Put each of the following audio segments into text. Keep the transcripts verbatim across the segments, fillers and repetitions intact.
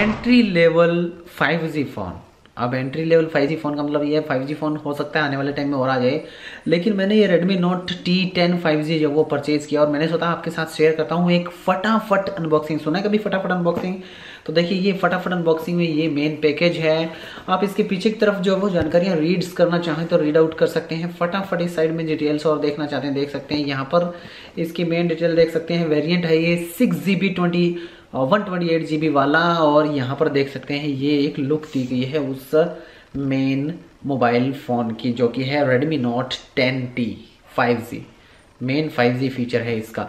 Entry level five G phone. अब entry level five G phone का मतलब ये है फाइव जी फ़ोन हो सकता है आने वाले टाइम में और आ जाए, लेकिन मैंने ये Redmi Note T ten five G जब वो परचेज़ किया और मैंने सोचा आपके साथ शेयर करता हूँ एक फटाफट अनबॉक्सिंग। सुना है कभी फटाफट अनबॉक्सिंग? तो देखिए ये फटाफट अनबॉक्सिंग में ये मेन पैकेज है। आप इसके पीछे की तरफ जो वो जानकारियाँ रीड्स करना चाहें तो रीड आउट कर सकते हैं फटाफट। इस साइड में डिटेल्स और देखना चाहते हैं देख सकते हैं। यहाँ पर इसकी मेन डिटेल देख सकते हैं। वेरियंट है ये six G B twenty one twenty eight G B वाला, और यहाँ पर देख सकते हैं ये एक लुक दी गई है उस मेन मोबाइल फ़ोन की जो कि है Redmi Note ten T five G. Main five G feature है इसका।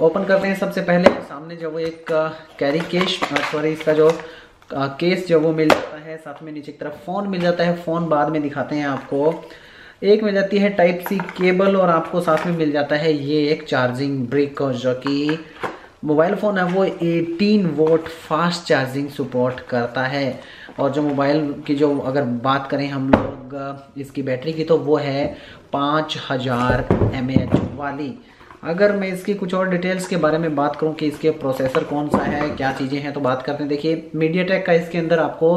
ओपन करते हैं सबसे पहले। सामने जो वो एक कैरी केस सॉरी इसका जो केस जो वो मिल जाता है, साथ में नीचे की तरफ फ़ोन मिल जाता है। फ़ोन बाद में दिखाते हैं आपको। एक मिल जाती है टाइप सी केबल, और आपको साथ में मिल जाता है ये एक चार्जिंग ब्रिक, और जो कि मोबाइल फ़ोन है वो अठारह वोल्ट फास्ट चार्जिंग सपोर्ट करता है। और जो मोबाइल की जो अगर बात करें हम लोग इसकी बैटरी की, तो वो है पाँच हज़ार एम एच वाली। अगर मैं इसकी कुछ और डिटेल्स के बारे में बात करूं कि इसके प्रोसेसर कौन सा है, क्या चीज़ें हैं, तो बात करते हैं। देखिए मीडियाटेक का इसके अंदर आपको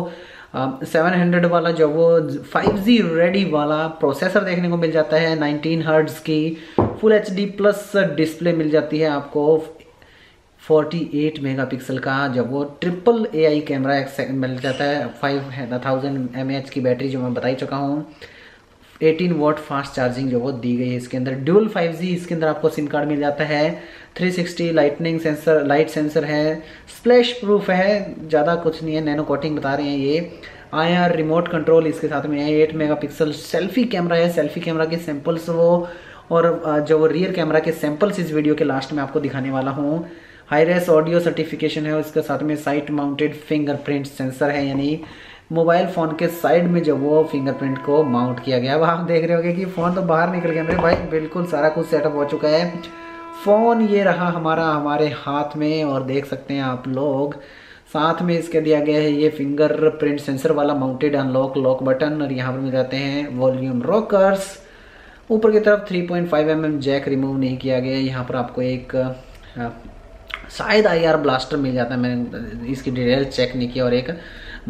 सेवन हंड्रेड वाला जो वो फाइव जी रेडी वाला प्रोसेसर देखने को मिल जाता है। नाइनटीन हर्ट्ज़ की full H D plus display मिल जाती है आपको। अड़तालीस मेगापिक्सल का जब वो ट्रिपल एआई कैमरा मिल जाता है। Five thousand M A H की बैटरी जो मैं बता ही चुका हूँ। अठारह वोल्ट फास्ट चार्जिंग जो वो दी गई है इसके अंदर। ड्यूल फाइव जी इसके अंदर आपको सिम कार्ड मिल जाता है। Three sixty lightning sensor light sensor है। स्प्लैश प्रूफ है, ज़्यादा कुछ नहीं है, नैनो कोटिंग बता रहे हैं ये। आई आर रिमोट कंट्रोल इसके साथ में है। एट मेगापिक्सल सेल्फी कैमरा है। सेल्फी कैमरा के सैम्पल्स वो और जो रियर कैमरा के सैम्पल्स इस वीडियो के लास्ट में आपको दिखाने वाला हूँ। हाई रेस ऑडियो सर्टिफिकेशन है उसके साथ में। साइट माउंटेड फिंगरप्रिंट सेंसर है, यानी मोबाइल फ़ोन के साइड में जब वो फिंगरप्रिंट को माउंट किया गया। अब आप देख रहे होंगे कि फ़ोन तो बाहर निकल गया मेरे भाई, बिल्कुल सारा कुछ सेटअप हो चुका है। फ़ोन ये रहा हमारा हमारे हाथ में, और देख सकते हैं आप लोग साथ में इसके दिया गया है ये फिंगरप्रिंट सेंसर वाला माउंटेड अनलॉक लॉक बटन। और यहाँ पर मिल जाते हैं वॉल्यूम रॉकर्स। ऊपर की तरफ three point five M M jack remove नहीं किया गया। यहाँ पर आपको एक शायद आई आर ब्लास्टर मिल जाता है, मैंने इसकी डिटेल चेक नहीं की। और एक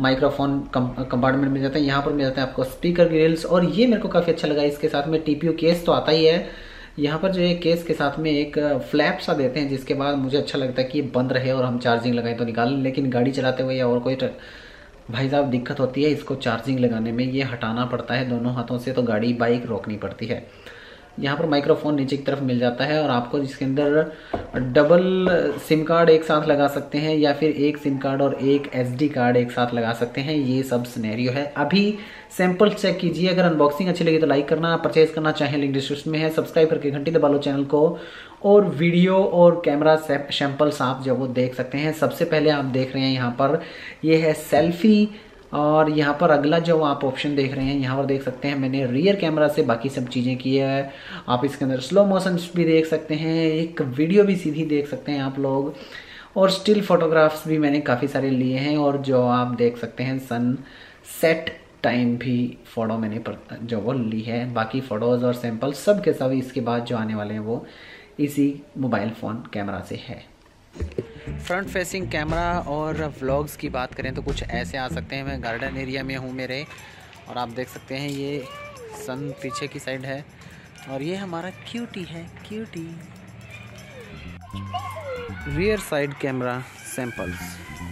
माइक्रोफोन कंपार्टमेंट मिल जाता है। यहाँ पर मिल जाता है आपको स्पीकर ग्रिल्स, और ये मेरे को काफ़ी अच्छा लगा। इसके साथ में टी पी यू केस तो आता ही है। यहाँ पर जो ये केस के साथ में एक फ्लैप सा देते हैं, जिसके बाद मुझे अच्छा लगता है कि ये बंद रहे और हम चार्जिंग लगाएं तो निकालें। लेकिन गाड़ी चलाते हुए या और कोई भाई साहब दिक्कत होती है, इसको चार्जिंग लगाने में ये हटाना पड़ता है दोनों हाथों से, तो गाड़ी बाइक रोकनी पड़ती है। यहाँ पर माइक्रोफोन नीचे की तरफ मिल जाता है, और आपको इसके अंदर डबल सिम कार्ड एक साथ लगा सकते हैं, या फिर एक सिम कार्ड और एक एसडी कार्ड एक साथ लगा सकते हैं। ये सब सिनेरियो है। अभी सैंपल चेक कीजिए। अगर अनबॉक्सिंग अच्छी लगी तो लाइक करना। परचेज करना चाहें लिंक डिस्क्रिप्शन में है। सब्सक्राइब करके घंटी दबा लो चैनल को, और वीडियो और कैमरा सैंपल्स आप जब वो देख सकते हैं। सबसे पहले आप देख रहे हैं यहाँ पर ये है सेल्फी, और यहाँ पर अगला जो आप ऑप्शन देख रहे हैं यहाँ पर देख सकते हैं मैंने रियर कैमरा से बाकी सब चीज़ें की है। आप इसके अंदर स्लो मोशन भी देख सकते हैं, एक वीडियो भी सीधी देख सकते हैं आप लोग, और स्टिल फोटोग्राफ्स भी मैंने काफ़ी सारे लिए हैं। और जो आप देख सकते हैं सन सेट टाइम भी फ़ोटो मैंने जो वो ली है। बाकी फ़ोटोज़ और सैम्पल सब के सब इसके बाद जो आने वाले हैं वो इसी मोबाइल फ़ोन कैमरा से है। फ्रंट फेसिंग कैमरा और व्लॉग्स की बात करें तो कुछ ऐसे आ सकते हैं। मैं गार्डन एरिया में हूँ मेरे, और आप देख सकते हैं ये सन पीछे की साइड है, और ये हमारा क्यूटी है cutie. Rear side camera samples.